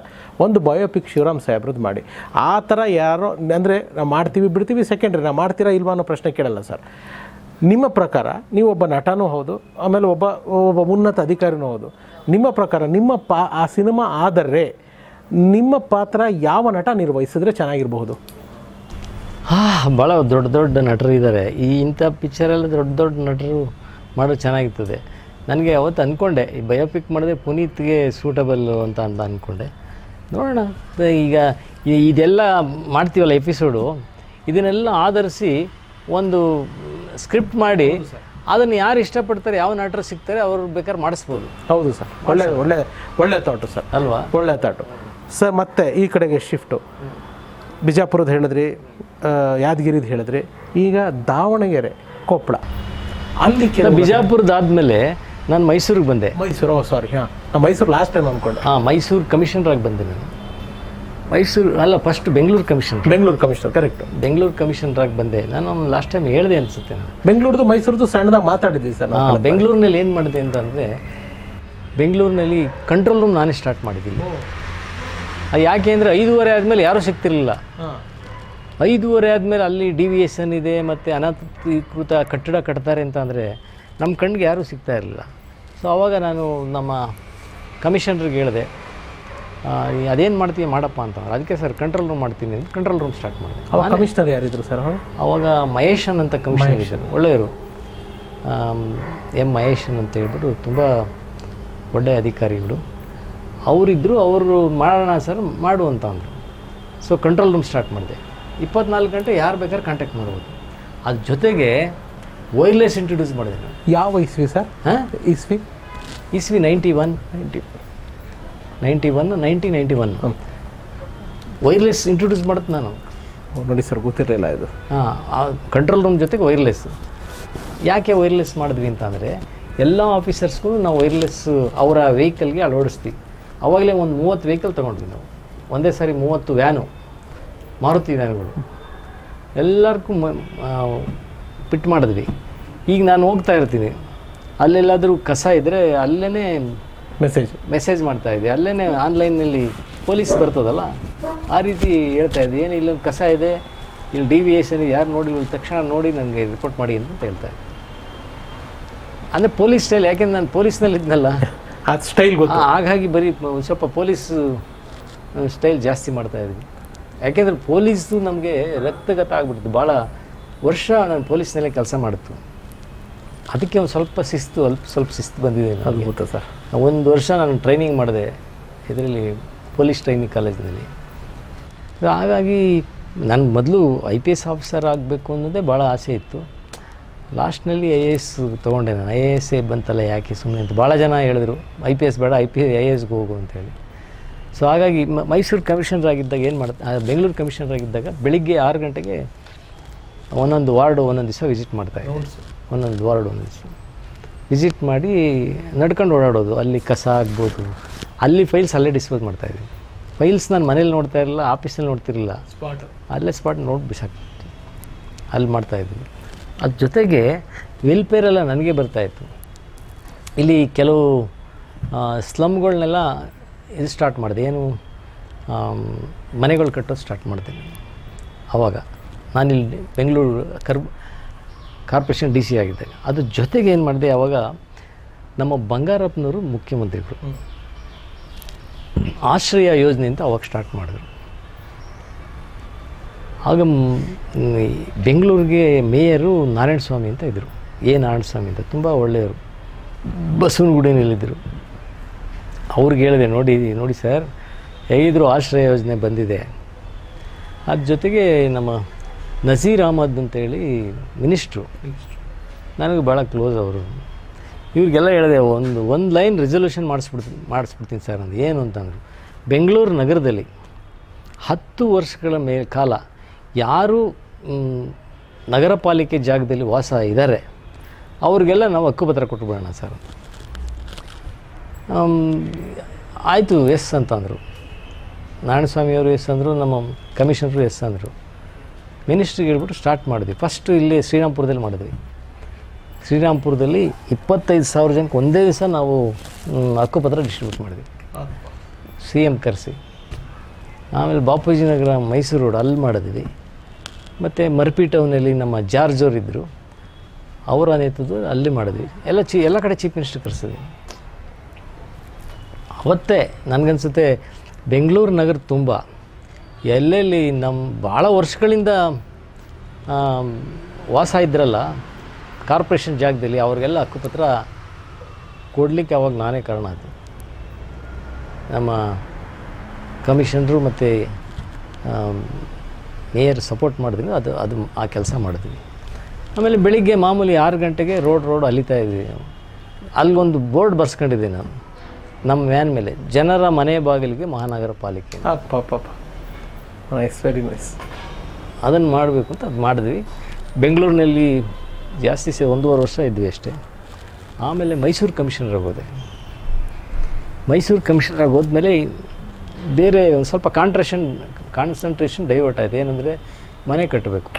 ಒಂದು ಬಯೋಪಿಕ್ ಶಿವರಾಮ್ ಸಾಹೇಬ್ರದ್ದು ಮಾಡಿ ಆ ಥರ ಯಾರೋ ಅಂದರೆ ನಾವು ಮಾಡ್ತೀವಿ ಬಿಡ್ತೀವಿ ಸೆಕೆಂಡ್ರಿ ನಾವು ಮಾಡ್ತೀರಾ ಇಲ್ವಾ ಅನ್ನೋ ಪ್ರಶ್ನೆ ಕೇಳಲ್ಲ ಸರ್ ನಿಮ್ಮ ಪ್ರಕಾರ ನೀವು ಒಬ್ಬ ನಟನೂ ಹೌದು ಆಮೇಲೆ ಒಬ್ಬ ಒಬ್ಬ ಉನ್ನತ ಅಧಿಕಾರಿನೂ ಹೌದು ನಿಮ್ಮ ಪ್ರಕಾರ ನಿಮ್ಮ ಪಾ ಆ ಸಿನಿಮಾ ಆದರೆ ನಿಮ್ಮ ಪಾತ್ರ ಯಾವ ನಟ ನಿರ್ವಹಿಸಿದ್ರೆ ಚೆನ್ನಾಗಿರಬಹುದು ಹಾಂ ಭಾಳ ದೊಡ್ಡ ದೊಡ್ಡ ನಟರು ಇದ್ದಾರೆ ಈ ಇಂಥ ಪಿಕ್ಚರೆಲ್ಲ ದೊಡ್ಡ ದೊಡ್ಡ ನಟರು ಮಾಡೋದು ಚೆನ್ನಾಗಿರ್ತದೆ ನನಗೆ ಅವತ್ತು ಅಂದ್ಕೊಂಡೆ ಈ ಬಯೋಪಿಕ್ ಮಾಡಿದ್ರೆ ಪುನೀತ್ಗೆ ಸೂಟಬಲ್ಲು ಅಂತ ಅಂತ ಅಂದ್ಕೊಂಡೆ ನೋಡೋಣ ಈಗ ಇದೆಲ್ಲ ಮಾಡ್ತೀವಲ್ಲ ಎಪಿಸೋಡು ಇದನ್ನೆಲ್ಲ ಆಧರಿಸಿ ಒಂದು ಸ್ಕ್ರಿಪ್ಟ್ ಮಾಡಿ ಅದನ್ನು ಯಾರು ಇಷ್ಟಪಡ್ತಾರೆ ಯಾವ ನಟರು ಸಿಗ್ತಾರೆ ಅವರು ಬೇಕಾದ್ರೆ ಮಾಡಿಸ್ಬೋದು ಹೌದು ಸರ್ ಒಳ್ಳೆ ಒಳ್ಳೆ ಒಳ್ಳೆ ಥಾಟು ಸರ್ ಅಲ್ವಾ ಒಳ್ಳೆ ಥಾಟು ಸರ್ ಮತ್ತೆ ಈ ಕಡೆಗೆ ಶಿಫ್ಟು ಬಿಜಾಪುರದ ಹೇಳಿದ್ರಿ, ಯಾದಗಿರಿದ ಹೇಳಿದ್ರಿ, ಈಗ ದಾವಣಗೆರೆ, ಕೊಪ್ಪಳ, ಅಲ್ಲಿ ಬಿಜಾಪುರದ ಆದಮೇಲೆ ನಾನು ಮೈಸೂರಿಗೆ ಬಂದೆ. ಮೈಸೂರು, ಸಾರಿ, ಹಾಂ ನಾನು ಮೈಸೂರು ಲಾಸ್ಟ್ ಟೈಮ್ ಅಂದ್ಕೊಂಡೆ. ಹಾಂ, ಮೈಸೂರು ಕಮಿಷನರ್ ಆಗಿ ಬಂದೆ ನಾನು. ಮೈಸೂರು ಅಲ್ಲ, first Bengaluru commission Bengaluru commissioner correct, Bengaluru commissioner ಆಗಿ ಬಂದೆ ನಾನು. ಲಾಸ್ಟ್ ಟೈಮ್ ಹೇಳಿದೆ ಅನಿಸುತ್ತೆ, ನಾನು ಬೆಂಗಳೂರದು ಮೈಸೂರದು ಸಣ್ಣದಾಗಿ ಮಾತಾಡಿದ್ವಿ ಸರ್. ಹಾಂ, ಬೆಂಗಳೂರಿನಲ್ಲಿ ಏನು ಮಾಡಿದೆ ಅಂತಂದರೆ, ಬೆಂಗಳೂರಿನಲ್ಲಿ ಕಂಟ್ರೋಲ್ ರೂಮ್ ನಾನೇ ಸ್ಟಾರ್ಟ್ ಮಾಡಿದ್ದೀನಿ. ಅದು ಯಾಕೆ ಅಂದರೆ, ಐದೂವರೆ ಆದಮೇಲೆ ಯಾರೂ ಸಿಗ್ತಿರಲಿಲ್ಲ. ಐದೂವರೆ ಆದಮೇಲೆ ಅಲ್ಲಿ ಡಿವಿಯೇಷನ್ ಇದೆ ಮತ್ತು ಅನಧಿಕೃತ ಕಟ್ಟಡ ಕಟ್ತಾರೆ ಅಂತ ಅಂದರೆ ನಮ್ಮ ಕಣ್ಣಿಗೆ ಯಾರೂ ಸಿಗ್ತಾ ಇರಲಿಲ್ಲ. ಸೊ ಆವಾಗ ನಾನು ನಮ್ಮ ಕಮಿಷನರ್ಗೆ ಹೇಳಿದೆ, ಅದೇನು ಮಾಡ್ತೀವಿ ಮಾಡಪ್ಪ ಅಂತ. ಅದಕ್ಕೆ ಸರ್ ಕಂಟ್ರೋಲ್ ರೂಮ್ ಮಾಡ್ತೀನಿ ಅಂತ ಕಂಟ್ರೋಲ್ ರೂಮ್ ಸ್ಟಾರ್ಟ್ ಮಾಡಿದೆ. ಅವಾಗ ಕಮಿಷನರ್ ಯಾರಿದ್ರು ಸರ್? ಅವಾಗ ಮಹೇಶನ್ ಅಂತ ಕಮಿಷನರ್, ಒಳ್ಳೆಯವರು, ಎಮ್ ಮಹೇಶನ್ ಅಂತ ಹೇಳಿಬಿಟ್ಟು ತುಂಬ ಒಳ್ಳೆಯ ಅಧಿಕಾರಿಗಳು ಅವರಿದ್ದರು. ಅವರು ಮಾಡೋಣ ಸರ್ ಮಾಡು ಅಂತ ಅಂದರು. ಸೊ ಕಂಟ್ರೋಲ್ ರೂಮ್ ಸ್ಟಾರ್ಟ್ ಮಾಡಿದೆ. ಇಪ್ಪತ್ನಾಲ್ಕು ಗಂಟೆ ಯಾರು ಬೇಕಾದ್ರೂ ಕಾಂಟ್ಯಾಕ್ಟ್ ಮಾಡ್ಬೋದು. ಅದ್ರ ಜೊತೆಗೆ ವೈರ್ಲೆಸ್ ಇಂಟ್ರೊಡ್ಯೂಸ್ ಮಾಡಿದೆ ನಾನು. ಯಾವ ಇಸ್ವಿ ಸರ್? ಹಾಂ, ಇಸ್ವಿ ಇಸ್ವಿ ninety one ninety ninety one ninety ninety one wireless introduce ಮಾಡುತ್ತೆ ನಾನು. ನೋಡಿ ಸರ್, ಗೊತ್ತಿರಲಿಲ್ಲ ಇದು. ಹಾಂ, ಕಂಟ್ರೋಲ್ ರೂಮ್ ಜೊತೆಗೆ ವೈರ್ಲೆಸ್. ಯಾಕೆ ವೈರ್ಲೆಸ್ ಮಾಡಿದ್ವಿ ಅಂತಂದರೆ, ಎಲ್ಲ ಆಫೀಸರ್ಸ್ಗೂ ನಾವು ವೈರ್ಲೆಸ್ ಅವರ ವೆಹಿಕಲ್ಗೆ ಅಳವಡಿಸ್ತೀವಿ. ಆವಾಗಲೇ ಒಂದು ಮೂವತ್ತು ವೆಹಿಕಲ್ ತೊಗೊಂಡ್ವಿ ನಾವು ಒಂದೇ ಸಾರಿ. ಮೂವತ್ತು ವ್ಯಾನು, ಮಾರುತಿ ವ್ಯಾನುಗಳು ಎಲ್ಲರಿಗೂ ಪಿಟ್ ಮಾಡಿದ್ವಿ. ಈಗ ನಾನು ಹೋಗ್ತಾ ಇರ್ತೀನಿ, ಅಲ್ಲೆಲ್ಲಾದರೂ ಕಸ ಇದ್ದರೆ ಅಲ್ಲೇ ಮೆಸೇಜ್ ಮೆಸೇಜ್ ಮಾಡ್ತಾಯಿದ್ದೆ. ಅಲ್ಲೇ ಆನ್ಲೈನಲ್ಲಿ ಪೊಲೀಸ್ ಬರ್ತದಲ್ಲ, ಆ ರೀತಿ ಹೇಳ್ತಾಯಿದ್ದೆ, ಏನು ಇಲ್ಲೊಂದು ಕಸ ಇದೆ, ಇಲ್ಲಿ ಡಿವಿಯೇಷನ್ ಯಾರು ನೋಡಿಲ್ಲ, ತಕ್ಷಣ ನೋಡಿ ನನಗೆ ರಿಪೋರ್ಟ್ ಮಾಡಿ ಅಂತ ಹೇಳ್ತಾರೆ. ಅಂದರೆ ಪೊಲೀಸ್ ಸ್ಟೈಲ್, ಯಾಕೆಂದ್ರೆ ನಾನು ಪೊಲೀಸ್ನಲ್ಲಿ ಇದ್ನಲ್ಲ, ಆ ಸ್ಟೈಲ್ ಗೊತ್ತು. ಹಾಗಾಗಿ ಬರೀ ಸ್ವಲ್ಪ ಪೊಲೀಸ್ ಸ್ಟೈಲ್ ಜಾಸ್ತಿ ಮಾಡ್ತಾಯಿದ್ವಿ. ಯಾಕೆಂದರೆ ಪೊಲೀಸು ನಮಗೆ ರಕ್ತಗತ ಆಗಿಬಿಡ್ತು. ಭಾಳ ವರ್ಷ ನಾನು ಪೊಲೀಸ್ನಲ್ಲೇ ಕೆಲಸ ಮಾಡ್ತು. ಅದಕ್ಕೆ ಒಂದು ಸ್ವಲ್ಪ ಶಿಸ್ತು ಅಲ್ಪ ಸ್ವಲ್ಪ ಶಿಸ್ತು ಬಂದಿದೆ ನನಗೆ ಗೊತ್ತಾ ಸರ್. ಒಂದು ವರ್ಷ ನಾನು ಟ್ರೈನಿಂಗ್ ಮಾಡಿದೆ ಇದರಲ್ಲಿ, ಪೊಲೀಸ್ ಟ್ರೈನಿಂಗ್ ಕಾಲೇಜಿನಲ್ಲಿ. ಹಾಗಾಗಿ ನಾನು ಮೊದಲು ಐ ಪಿ ಎಸ್ ಆಫೀಸರ್ ಆಗಬೇಕು ಅನ್ನೋದೇ ಭಾಳ ಆಸೆ ಇತ್ತು. ಲಾಸ್ಟ್ನಲ್ಲಿ ಐ ಎ ಎಸ್ ತೊಗೊಂಡೆ ನಾನು. ಐ ಎ ಎಸ್ ಬಂತಲ್ಲ ಯಾಕೆ ಸುಮ್ಮನೆ ಅಂತ ಭಾಳ ಜನ ಹೇಳಿದ್ರು, ಐ ಪಿ ಎಸ್ ಬೇಡ, ಐ ಪಿ ಐ ಎ ಎಸ್ಗೆ ಹೋಗು ಅಂತೇಳಿ. ಸೊ ಹಾಗಾಗಿ ಮೈಸೂರು ಕಮಿಷನರ್ ಆಗಿದ್ದಾಗ ಏನು ಮಾಡ್ತಾ, ಬೆಂಗಳೂರು ಕಮಿಷನರ್ ಆಗಿದ್ದಾಗ ಬೆಳಿಗ್ಗೆ ಆರು ಗಂಟೆಗೆ ಒಂದೊಂದು ವಾರ್ಡು ಒಂದೊಂದು ದಿವಸ ವಿಸಿಟ್ ಮಾಡ್ತಾಯಿದ್ದೆ. ಒಂದೊಂದು ವಾರ್ಡು ಒಂದೊಂದು ದಿವಸ ವಿಸಿಟ್ ಮಾಡಿ ನಡ್ಕೊಂಡು ಓಡಾಡೋದು. ಅಲ್ಲಿ ಕಸ ಆಗ್ಬೋದು, ಅಲ್ಲಿ ಫೈಲ್ಸ್ ಅಲ್ಲೇ ಡಿಸ್ಪೋಸ್ ಮಾಡ್ತಾಯಿದ್ದೀನಿ. ಫೈಲ್ಸ್ ನಾನು ಮನೇಲಿ ನೋಡ್ತಾ ಇರಲಿಲ್ಲ, ಆಫೀಸಲ್ಲಿ ನೋಡ್ತಿರಲಿಲ್ಲ, ಸ್ಪಾಟ್ ಅಲ್ಲೇ ಸ್ಪಾಟ್ ನೋಡಿ ಬಿಸಾಕ್ತಿತ್ತು. ಅಲ್ಲಿ ಮಾಡ್ತಾಯಿದ್ದೀನಿ. ಅದ್ರ ಜೊತೆಗೆ ವೆಲ್ಫೇರೆಲ್ಲ ನನಗೆ ಬರ್ತಾಯಿತ್ತು. ಇಲ್ಲಿ ಕೆಲವು ಸ್ಲಮ್ಗಳನ್ನೆಲ್ಲ ಇದು ಸ್ಟಾರ್ಟ್ ಮಾಡಿದೆ, ಏನು ಮನೆಗಳು ಕಟ್ಟೋದು ಸ್ಟಾರ್ಟ್ ಮಾಡ್ತೀನಿ. ಆವಾಗ ನಾನಿಲ್ಲಿ ಬೆಂಗಳೂರು ಕರ್ ಕಾರ್ಪೊರೇಷನ್ ಡಿ ಸಿ ಆಗಿದ್ದೆ. ಅದ್ರ ಜೊತೆಗೆ ಏನು ಮಾಡಿದೆ, ಆವಾಗ ನಮ್ಮ ಬಂಗಾರಪ್ಪನವರು ಮುಖ್ಯಮಂತ್ರಿಗಳು ಆಶ್ರಯ ಯೋಜನೆ ಅಂತ ಅವಾಗ ಸ್ಟಾರ್ಟ್ ಮಾಡಿದ್ರು. ಆಗ ಬೆಂಗಳೂರಿಗೆ ಮೇಯರು ನಾರಾಯಣ ಸ್ವಾಮಿ ಅಂತ ಇದ್ದರು, ಎ ನಾರಾಯಣ ಸ್ವಾಮಿ ಅಂತ, ತುಂಬ ಒಳ್ಳೆಯವರು, ಬಸವನಗುಡಿನಲ್ಲಿದ್ದರು. ಅವ್ರಿಗೆ ಹೇಳಿದೆ, ನೋಡಿ ನೋಡಿ ಸರ್, ಹೇಗಿದ್ರು ಆಶ್ರಯ ಯೋಜನೆ ಬಂದಿದೆ. ಅದ್ರ ಜೊತೆಗೆ ನಮ್ಮ ನಜೀರ್ ಅಹಮದ್ ಅಂತೇಳಿ ಮಿನಿಸ್ಟ್ರು, ನನಗೆ ಭಾಳ ಕ್ಲೋಸ್ ಅವರು. ಇವ್ರಿಗೆಲ್ಲ ಹೇಳಿದೆ, ಒಂದು ಒಂದು ಲೈನ್ ರೆಸಲ್ಯೂಷನ್ ಮಾಡಿಸ್ಬಿಡ್ತೀನಿ ಮಾಡಿಸ್ಬಿಡ್ತೀನಿ ಸರ್ ಅಂದು. ಏನು ಅಂತಂದರು, ಬೆಂಗಳೂರು ನಗರದಲ್ಲಿ ಹತ್ತು ವರ್ಷಗಳ ಮೇ ಕಾಲ ಯಾರು ನಗರ ಪಾಲಿಕೆ ಜಾಗದಲ್ಲಿ ವಾಸ ಇದ್ದಾರೆ ಅವ್ರಿಗೆಲ್ಲ ನಾವು ಹಕ್ಕುಪತ್ರ ಕೊಟ್ಟುಬಿಡೋಣ ಸರ್ ಅಂತ. ಆಯಿತು ಎಸ್ ಅಂತಂದರು. ನಾರಾಯಣಸ್ವಾಮಿಯವರು ಎಸ್ ಅಂದರು, ನಮ್ಮ ಕಮಿಷನರು ಎಸ್ ಅಂದರು. ಮಿನಿಸ್ಟ್ರಿಗೆ ಹೇಳ್ಬಿಟ್ಟು ಸ್ಟಾರ್ಟ್ ಮಾಡಿದ್ವಿ. ಫಸ್ಟು ಇಲ್ಲಿ ಶ್ರೀರಾಮ್ಪುರದಲ್ಲಿ ಮಾಡಿದ್ವಿ. ಶ್ರೀರಾಮ್ಪುರದಲ್ಲಿ ಇಪ್ಪತ್ತೈದು ಸಾವಿರ ಜನಕ್ಕೆ ಒಂದೇ ದಿವಸ ನಾವು ಹಕ್ಕುಪತ್ರ ಡಿಸ್ಟ್ರಿಬ್ಯೂಟ್ ಮಾಡಿದ್ವಿ, ಸಿ ಎಮ್ ಕರೆಸಿ. ಆಮೇಲೆ ಬಾಪೂಜಿ ನಗರ ಮೈಸೂರು ರೋಡ್ ಅಲ್ಲಿ ಮಾಡಿದ್ವಿ. ಮತ್ತು ಮರ್ಪಿ ಟೌನಲ್ಲಿ ನಮ್ಮ ಜಾರ್ಜ್ ಅವರು ಇದ್ದರು, ಅವರ ನೇತೃತ್ವ ಅಲ್ಲಿ ಮಾಡಿದ್ವಿ. ಎಲ್ಲ ಚೀ ಎಲ್ಲ ಕಡೆ ಚೀಫ್ ಮಿನಿಸ್ಟರ್ ಕರೆಸಿದ್ವಿ. ಅವತ್ತೇ ನನಗನ್ಸುತ್ತೆ ಬೆಂಗಳೂರು ನಗರ ತುಂಬ ಎಲ್ಲೆಲ್ಲಿ ನಮ್ಮ ಭಾಳ ವರ್ಷಗಳಿಂದ ವಾಸ ಇದ್ರಲ್ಲ ಕಾರ್ಪೊರೇಷನ್ ಜಾಗದಲ್ಲಿ ಅವ್ರಿಗೆಲ್ಲ ಹಕ್ಕುಪತ್ರ ಕೊಡಲಿಕ್ಕೆ ಅವಾಗ ನಾನೇ ಕಾರಣ ಆಯಿತು. ನಮ್ಮ ಕಮಿಷನರು ಮತ್ತು ಮೇಯರ್ ಸಪೋರ್ಟ್ ಮಾಡಿದ್ವಿ. ಅದು ಅದು ಆ ಕೆಲಸ ಮಾಡಿದ್ವಿ. ಆಮೇಲೆ ಬೆಳಿಗ್ಗೆ ಮಾಮೂಲಿ ಆರು ಗಂಟೆಗೆ ರೋಡ್ ರೋಡ್ ಅಲಿತಾ ಇದ್ವಿ ನಾವು. ಅಲ್ಲೊಂದು ಬೋರ್ಡ್ ಬರ್ಸ್ಕೊಂಡಿದ್ದೆ ನಾನು ನಮ್ಮ ವ್ಯಾನ್ ಮೇಲೆ, ಜನರ ಮನೆ ಬಾಗಿಲಿಗೆ ಮಹಾನಗರ ಪಾಲಿಕೆ. ನೈಸ್ ವೆರಿ ನೈಸ್ ಅದನ್ನು ಮಾಡಬೇಕು ಅಂತ ಅದು ಮಾಡಿದ್ವಿ ಬೆಂಗಳೂರಿನಲ್ಲಿ ಜಾಸ್ತಿ ಸೇ ಒಂದೂವರೆ ವರ್ಷ ಇದ್ವಿ ಅಷ್ಟೇ ಆಮೇಲೆ ಮೈಸೂರು ಕಮಿಷನರ್ ಆಗೋದೆ ಮೈಸೂರು ಕಮಿಷನರ್ ಆಗೋದ್ಮೇಲೆ ಬೇರೆ ಒಂದು ಸ್ವಲ್ಪ ಕಾನ್ಸಂಟ್ರೇಷನ್ ಕಾನ್ಸಂಟ್ರೇಷನ್ ಡೈವರ್ಟ್ ಆಯಿತು ಏನಂದರೆ ಮನೆ ಕಟ್ಟಬೇಕು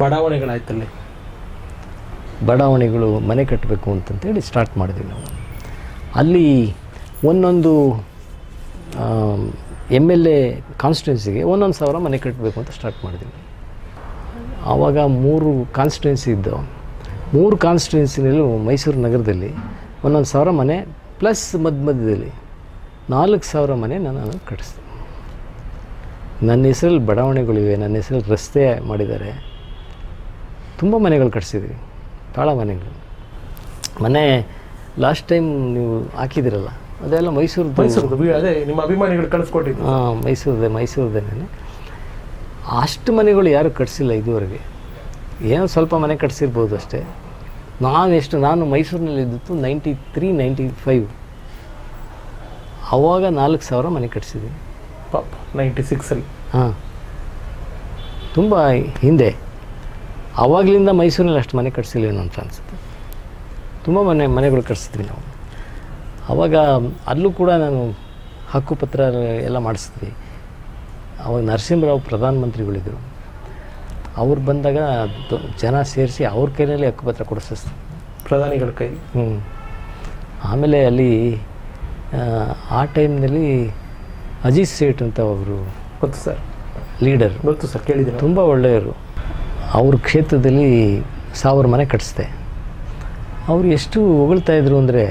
ಬಡಾವಣೆಗಳಾಯ್ತಲ್ಲಿ ಬಡಾವಣೆಗಳು ಮನೆ ಕಟ್ಟಬೇಕು ಅಂತಂತೇಳಿ ಸ್ಟಾರ್ಟ್ ಮಾಡಿದ್ವಿ ನಾವು ಅಲ್ಲಿ ಒಂದೊಂದು ಎಮ್ ಎಲ್ ಎ ಕಾನ್ಸ್ಟಿಟ್ಯೂನ್ಸಿಗೆ ಒಂದೊಂದು ಸಾವಿರ ಮನೆ ಕಟ್ಟಬೇಕು ಅಂತ ಸ್ಟಾರ್ಟ್ ಮಾಡಿದ್ವಿ ಆವಾಗ ಮೂರು ಕಾನ್ಸ್ಟಿಟ್ಯೂನ್ಸಿ ಇದ್ದವು ಮೂರು ಕಾನ್ಸ್ಟಿಟ್ಯೂನ್ಸಿನಲ್ಲೂ ಮೈಸೂರು ನಗರದಲ್ಲಿ ಒಂದೊಂದು ಸಾವಿರ ಮನೆ ಪ್ಲಸ್ ಮಧ್ಯ ಮಧ್ಯದಲ್ಲಿ ನಾಲ್ಕು ಸಾವಿರ ಮನೆ ನಾನು ಕಟ್ಟಿಸ್ತೀನಿ ನನ್ನ ಹೆಸರಲ್ಲಿ ಬಡಾವಣೆಗಳಿವೆ ನನ್ನ ಹೆಸರಲ್ಲಿ ರಸ್ತೆ ಮಾಡಿದ್ದಾರೆ ತುಂಬ ಮನೆಗಳು ಕಟ್ಟಿಸಿದ್ವಿ ಭಾಳ ಮನೆಗಳು ಮನೆ ಲಾಸ್ಟ್ ಟೈಮ್ ನೀವು ಹಾಕಿದಿರಲ್ಲ ಅದೆಲ್ಲ ಮೈಸೂರು ಮೈಸೂರು ಅದೇ ನಿಮ್ಮ ಅಭಿಮಾನಿಗಳು ಕಳಿಸ್ಕೊಟ್ಟಿದ್ದು ಹಾಂ ಮೈಸೂರದೇ ಮೈಸೂರದೇ ನಾನು ಅಷ್ಟು ಮನೆಗಳು ಯಾರೂ ಕಟ್ಟಿಸಿಲ್ಲ ಇದುವರೆಗೆ ಏನೋ ಸ್ವಲ್ಪ ಮನೆ ಕಟ್ಟಿಸಿರ್ಬೋದು ಅಷ್ಟೇ ನಾನು ಎಷ್ಟು ನಾನು ಮೈಸೂರಿನಲ್ಲಿದ್ದು ನೈಂಟಿ ತ್ರೀ ನೈಂಟಿ ಫೈವ್ ಆವಾಗ ನಾಲ್ಕು ಸಾವಿರ ಮನೆ ಕಟ್ಟಿಸಿದ್ದೀನಿ ಪಾಪ ನೈಂಟಿ ಸಿಕ್ಸಲ್ಲಿ ಹಾಂ ತುಂಬ ಹಿಂದೆ ಆವಾಗಲಿಂದ ಮೈಸೂರಿನಲ್ಲಿ ಅಷ್ಟು ಮನೆ ಕಟ್ಟಿಸಿಲ್ವೇನೋ ಅಂತ ಅನಿಸುತ್ತೆ ತುಂಬ ಮನೆ ಮನೆಗಳು ಕಟ್ಟಿಸಿದ್ವಿ ನಾವು ಆವಾಗ ಅಲ್ಲೂ ಕೂಡ ನಾನು ಹಕ್ಕುಪತ್ರ ಎಲ್ಲ ಮಾಡಿಸಿದ್ವಿ ಅವಾಗ ನರಸಿಂಹರಾವ್ ಪ್ರಧಾನಮಂತ್ರಿಗಳಿದ್ದರು ಅವ್ರು ಬಂದಾಗ ಜನ ಸೇರಿಸಿ ಅವ್ರ ಕೈಯಲ್ಲಿ ಹಕ್ಕುಪತ್ರ ಕೊಡಿಸಿಸ್ತೀವಿ ಪ್ರಧಾನಿಗಳ ಕೈ ಹ್ಞೂ ಆಮೇಲೆ ಅಲ್ಲಿ ಆ ಟೈಮ್ನಲ್ಲಿ ಅಜೀತ್ ಸೇಠ್ ಅಂತ ಒಬ್ಬರು ಗೊತ್ತು ಸರ್ ಲೀಡರ್ ಗೊತ್ತು ಸರ್ ಕೇಳಿದ್ದೀನಿ ತುಂಬ ಒಳ್ಳೆಯವರು ಅವ್ರ ಕ್ಷೇತ್ರದಲ್ಲಿ ಸಾವಿರ ಮನೆ ಕಟ್ಟಿಸಿದೆ ಅವರು ಎಷ್ಟು ಹೊಗಳ್ತಾಯಿದ್ರು ಅಂದರೆ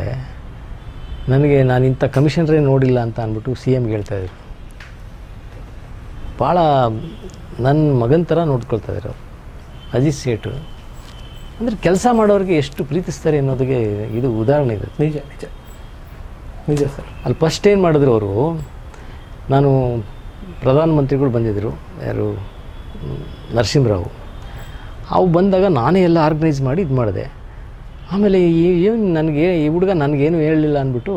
ನನಗೆ ನಾನು ಇಂಥ ಕಮಿಷನರೇ ನೋಡಿಲ್ಲ ಅಂತ ಅಂದ್ಬಿಟ್ಟು ಸಿ ಎಮ್ಗೆ ಹೇಳ್ತಾಯಿದ್ರು ಭಾಳ ನನ್ನ ಮಗನ ಥರ ನೋಡ್ಕೊಳ್ತಾ ಇದ್ರು ಅವರು ಅಜಿತ್ ಸೇಠು ಅಂದರೆ ಕೆಲಸ ಮಾಡೋರಿಗೆ ಎಷ್ಟು ಪ್ರೀತಿಸ್ತಾರೆ ಅನ್ನೋದಕ್ಕೆ ಇದು ಉದಾಹರಣೆ ಇದೆ ನಿಜ ನಿಜ ನಿಜ ಸರ್ ಅಲ್ಲಿ ಫಸ್ಟ್ ಏನು ಮಾಡಿದ್ರು ಅವರು ನಾನು ಪ್ರಧಾನಮಂತ್ರಿಗಳು ಬಂದಿದ್ದರು ಯಾರು ನರಸಿಂಹರಾವ್ ಅವು ಬಂದಾಗ ನಾನೇ ಎಲ್ಲ ಆರ್ಗನೈಸ್ ಮಾಡಿ ಇದು ಮಾಡಿದೆ ಆಮೇಲೆ ಏನು ನನಗೆ ಈ ಹುಡುಗ ನನಗೇನು ಹೇಳಲಿಲ್ಲ ಅಂದ್ಬಿಟ್ಟು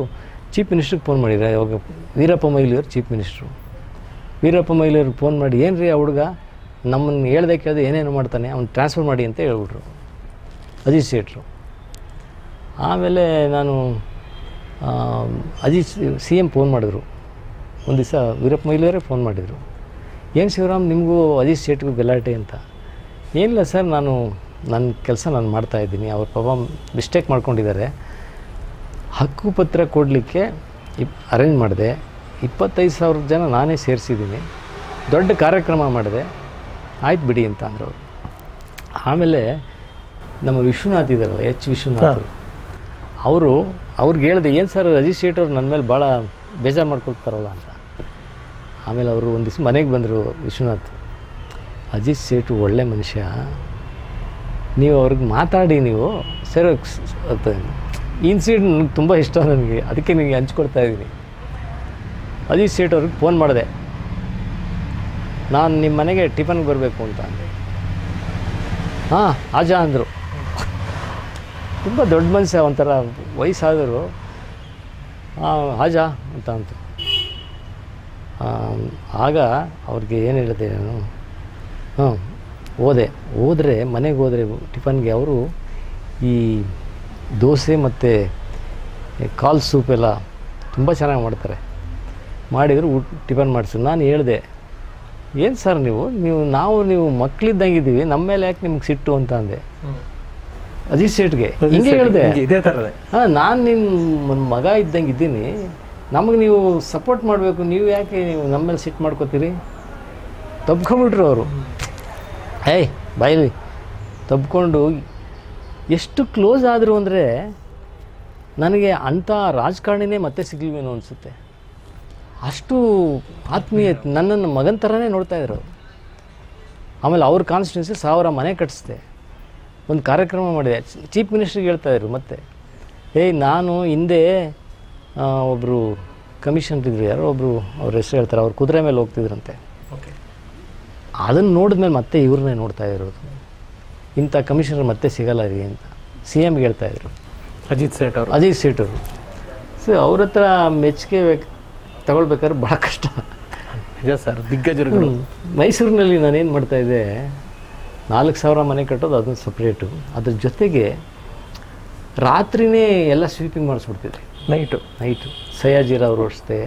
ಚೀಫ್ ಮಿನಿಸ್ಟ್ರಿಗೆ ಫೋನ್ ಮಾಡಿದ್ರು ಇವಾಗ ವೀರಪ್ಪ ಮೊಯ್ಲಿಯವರು ಚೀಫ್ ಮಿನಿಸ್ಟ್ರು ವೀರಪ್ಪ ಮೊಯ್ಲಿಯವ್ರಿಗೆ ಫೋನ್ ಮಾಡಿ ಏನು ರೀ ಆ ಹುಡುಗ ನಮ್ಮನ್ನು ಹೇಳ್ದೆ ಕೇಳಿದ್ರೆ ಏನೇನು ಮಾಡ್ತಾನೆ ಅವ್ನು ಟ್ರಾನ್ಸ್ಫರ್ ಮಾಡಿ ಅಂತ ಹೇಳ್ಬಿಟ್ರು ಅಜಿತ್ ಸೇಠರು ಆಮೇಲೆ ನಾನು ಅಜಿತ್ ಸಿ ಎಮ್ ಫೋನ್ ಮಾಡಿದ್ರು ಒಂದು ದಿವಸ ವೀರಪ್ಪ ಮೊಯ್ಲಿಯವರೇ ಫೋನ್ ಮಾಡಿದರು ಏನು ಶಿವರಾಮ್ ನಿಮಗೂ ಅಜಿತ್ ಸೇಠ್ಗೂ ಗಲಾಟೆ ಅಂತ ಏನಿಲ್ಲ ಸರ್ ನಾನು ನನ್ನ ಕೆಲಸ ನಾನು ಮಾಡ್ತಾಯಿದ್ದೀನಿ ಅವ್ರ ಪಾಪ ಮಿಸ್ಟೇಕ್ ಮಾಡ್ಕೊಂಡಿದ್ದಾರೆ ಹಕ್ಕುಪತ್ರ ಕೊಡಲಿಕ್ಕೆ ಇಪ್ ಅರೇಂಜ್ ಮಾಡಿದೆ ಇಪ್ಪತ್ತೈದು ಸಾವಿರ ಜನ ನಾನೇ ಸೇರಿಸಿದ್ದೀನಿ ದೊಡ್ಡ ಕಾರ್ಯಕ್ರಮ ಮಾಡಿದೆ ಆಯ್ತು ಬಿಡಿ ಅಂತ ಅಂದರು ಅವರು ಆಮೇಲೆ ನಮ್ಮ ವಿಶ್ವನಾಥ್ ಇದ್ದಾರಲ್ಲ ಎಚ್ ವಿಶ್ವನಾಥ್ ಅವರು ಅವ್ರಿಗೆ ಹೇಳಿದೆ ಏನು ಸರ್ ಅಜಿತ್ ಸೇಠ್ ಅವರು ನನ್ನ ಮೇಲೆ ಭಾಳ ಬೇಜಾರು ಮಾಡ್ಕೊಳ್ತಾರಲ್ಲ ಅಂತ ಆಮೇಲೆ ಅವರು ಒಂದು ದಿವಸ ಮನೆಗೆ ಬಂದರು ವಿಶ್ವನಾಥ್ ಅಜಿತ್ ಸೇಠ್ ಒಳ್ಳೆ ಮನುಷ್ಯ ನೀವು ಅವ್ರಿಗೆ ಮಾತಾಡಿ ನೀವು ಸರ್ ಈ ಇನ್ಸಿಡೆಂಟ್ ನನಗೆ ತುಂಬ ಇಷ್ಟ ನನಗೆ ಅದಕ್ಕೆ ನಿಮಗೆ ಹಂಚ್ಕೊಳ್ತಾ ಇದ್ದೀನಿ ಅಜಿತ್ ಸೇಠ್ ಅವ್ರಿಗೆ ಫೋನ್ ಮಾಡಿದೆ ನಾನು ನಿಮ್ಮ ಮನೆಗೆ ಟಿಫನ್ಗೆ ಬರಬೇಕು ಅಂತ ಅಂದೆ ಹಾಂ ಆಜಾ ಅಂದರು ತುಂಬ ದೊಡ್ಡ ಮನುಷ್ಯ ಒಂಥರ ವಯಸ್ಸಾದರು ಆಜಾ ಅಂತ ಅಂತ ಆಗ ಅವ್ರಿಗೆ ಏನು ಹೇಳಿದೆ ನಾನು ಹಾಂ ಹೋದೆ ಹೋದರೆ ಮನೆಗೆ ಹೋದರೆ ಟಿಫನ್ಗೆ ಅವರು ಈ ದೋಸೆ ಮತ್ತು ಕಾಲ್ ಸೂಪ್ ಎಲ್ಲ ತುಂಬ ಚೆನ್ನಾಗಿ ಮಾಡ್ತಾರೆ ಮಾಡಿದರು ಊಟ ಟಿಫನ್ ಮಾಡಿಸಿದ್ರು ನಾನು ಹೇಳಿದೆ ಏನು ಸರ್ ನೀವು ನೀವು ನಾವು ನೀವು ಮಕ್ಕಳಿದ್ದಂಗಿದ್ದೀವಿ ನಮ್ಮ ಮೇಲೆ ಯಾಕೆ ನಿಮ್ಗೆ ಸಿಟ್ಟು ಅಂತ ಅಂದೆ ಅಜಿತ್ ಸೇಠ್ಗೆ ಹಿಂಗೆ ಹೇಳಿದೆ ಇದೇ ಥರದೇ ಹಾಂ ನಾನು ನಿಮ್ಮ ಮಗ ಇದ್ದಂಗೆ ಇದ್ದೀನಿ ನಮಗೆ ನೀವು ಸಪೋರ್ಟ್ ಮಾಡಬೇಕು ನೀವು ಯಾಕೆ ನೀವು ನಮ್ಮ ಮೇಲೆ ಸಿಟ್ಟು ಮಾಡ್ಕೋತೀರಿ ತಬ್ಕೊಂಬಿಟ್ರು ಅವರು ಏಯ್ ಬಾಯ್ಲಿ ತಬ್ಕೊಂಡು ಎಷ್ಟು ಕ್ಲೋಸ್ ಆದರು ಅಂದರೆ ನನಗೆ ಅಂಥ ರಾಜಕಾರಣಿನೇ ಮತ್ತೆ ಸಿಗಲಿವೇನೋ ಅನಿಸುತ್ತೆ ಅಷ್ಟು ಆತ್ಮೀಯತೆ ನನ್ನನ್ನು ಮಗನ ಥರನೇ ನೋಡ್ತಾಯಿದ್ರು ಆಮೇಲೆ ಅವ್ರ ಕಾನ್ಸ್ಟಿಟ್ಯೂನ್ಸಿ ಸಾವಿರ ಮನೆ ಕಟ್ಟಿಸಿದೆ ಒಂದು ಕಾರ್ಯಕ್ರಮ ಮಾಡಿದೆ ಚೀಫ್ ಮಿನಿಸ್ಟ್ರಿಗೆ ಹೇಳ್ತಾಯಿದ್ರು ಮತ್ತೆ ಏಯ್ ನಾನು ಹಿಂದೆ ಒಬ್ಬರು ಕಮಿಷನರ್ ಇದ್ದರು ಯಾರೋ ಒಬ್ಬರು ಅವ್ರ ಹೆಸರು ಹೇಳ್ತಾರೆ ಅವ್ರು ಕುದುರೆ ಮೇಲೆ ಹೋಗ್ತಿದ್ರಂತೆ ಓಕೆ ಅದನ್ನು ನೋಡಿದ್ಮೇಲೆ ಮತ್ತೆ ಇವ್ರನ್ನೇ ನೋಡ್ತಾ ಇರೋದು ಇಂಥ ಕಮಿಷನರ್ ಮತ್ತೆ ಸಿಗಲ್ಲ ರೀ ಅಂತ ಸಿ ಎಮ್ಗೆ ಹೇಳ್ತಾಯಿದ್ರು ಅಜಿತ್ ಸೇಠ್ ಅವರು ಅಜಿತ್ ಸೇಠ್ ಅವರು ಸೊ ಅವ್ರ ಹತ್ರ ಮೆಚ್ಚುಗೆ ತಗೊಳ್ಬೇಕಾದ್ರೆ ಭಾಳ ಕಷ್ಟ ನಿಜ ಸರ್, ದಿಗ್ಗಜರುಗಳು. ಮೈಸೂರಿನಲ್ಲಿ ನಾನು ಏನು ಮಾಡ್ತಾ ಇದ್ದೆ, ನಾಲ್ಕು ಸಾವಿರ ಮನೆ ಕಟ್ಟೋದು ಅದನ್ನ ಸಪ್ರೇಟು, ಅದ್ರ ಜೊತೆಗೆ ರಾತ್ರಿನೇ ಎಲ್ಲ ಸ್ವೀಪಿಂಗ್ ಮಾಡಿಸ್ಬಿಡ್ತಿದ್ವಿ. ನೈಟು ನೈಟು ಸಯಾಜಿರಾವ್ರು ಅಷ್ಟೇ,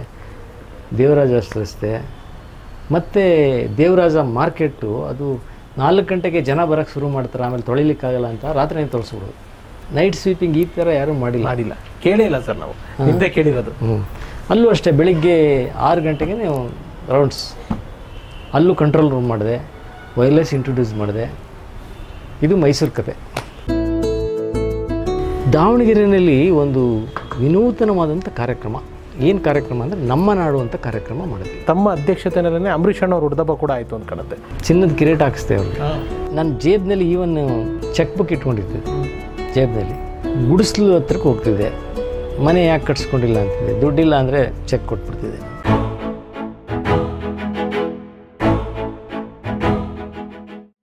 ದೇವರಾಜ ಅಷ್ಟೇ, ಮತ್ತು ದೇವರಾಜ ಮಾರ್ಕೆಟು ಅದು ನಾಲ್ಕು ಗಂಟೆಗೆ ಜನ ಬರೋಕ್ಕೆ ಶುರು ಮಾಡ್ತಾರೆ, ಆಮೇಲೆ ತೊಳಿಲಿಕ್ಕಾಗಲ್ಲ ಅಂತ ರಾತ್ರಿನೇ ತೊಳಿಸ್ಬಿಡೋದು. ನೈಟ್ ಸ್ವೀಪಿಂಗ್ ಈ ಥರ ಯಾರೂ ಮಾಡಿಲ್ಲ ಮಾಡಿಲ್ಲ ಕೇಳೇ ಇಲ್ಲ ಸರ್, ನಾವು ಹಿಂದೆ ಕೇಳಿರೋದು. ಹ್ಞೂ ಅಲ್ಲೂ ಅಷ್ಟೇ ಬೆಳಿಗ್ಗೆ ಆರು ಗಂಟೆಗೆ ರೌಂಡ್ಸ್, ಅಲ್ಲೂ ಕಂಟ್ರೋಲ್ ರೂಮ್ ಮಾಡಿದೆ, ವೈರ್ಲೆಸ್ ಇಂಟ್ರೊಡ್ಯೂಸ್ ಮಾಡಿದೆ. ಇದು ಮೈಸೂರು ಕತೆ. ದಾವಣಗೆರೆಯಲ್ಲಿ ಒಂದು ವಿನೂತನವಾದಂಥ ಕಾರ್ಯಕ್ರಮ, ಏನು ಕಾರ್ಯಕ್ರಮ ಅಂದರೆ ನಮ್ಮ ನಾಡು ಅಂತ ಕಾರ್ಯಕ್ರಮ ಮಾಡಿದ್ವಿ. ತಮ್ಮ ಅಧ್ಯಕ್ಷತೆಯಲ್ಲೇ ಅಂಬರೀಷ್ ಅಣ್ಣ ಅವ್ರ ಉಡ್ದಬ್ಬ ಕೂಡ ಆಯಿತು ಅಂತ ಕಾಣುತ್ತೆ. ಚಿನ್ನದ ಕಿರೀಟ ಹಾಕಿಸ್ತೇವೆ ಅವ್ರಿಗೆ. ನಾನು ಜೇಬ್ನಲ್ಲಿ ಈವನ್ ಚೆಕ್ ಬುಕ್ ಇಟ್ಕೊಂಡಿದ್ದೆ, ಜೇಬ್ನಲ್ಲಿ ಗುಡಿಸ್ಲು ಹತ್ರಕ್ಕೆ ಹೋಗ್ತಿದ್ದೆ, ಮನೆ ಯಾಕೆ ಕಟ್ಸ್ಕೊಂಡಿಲ್ಲ ಅಂತಿದ್ದೆ, ದುಡ್ಡಿಲ್ಲ ಅಂದರೆ ಚೆಕ್ ಕೊಟ್ಬಿಡ್ತಿದ್ದೆ.